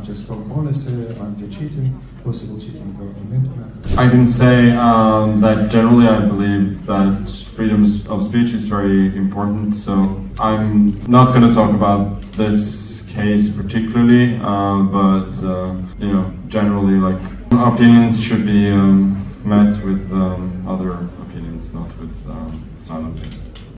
acestor bolese, anti-cheating, possible cheating on internet? I can say that generally I believe that freedom of speech is very important, so I'm not going to talk about this case particularly, but you know, generally, like, opinions should be met with other opinions, not with silencing.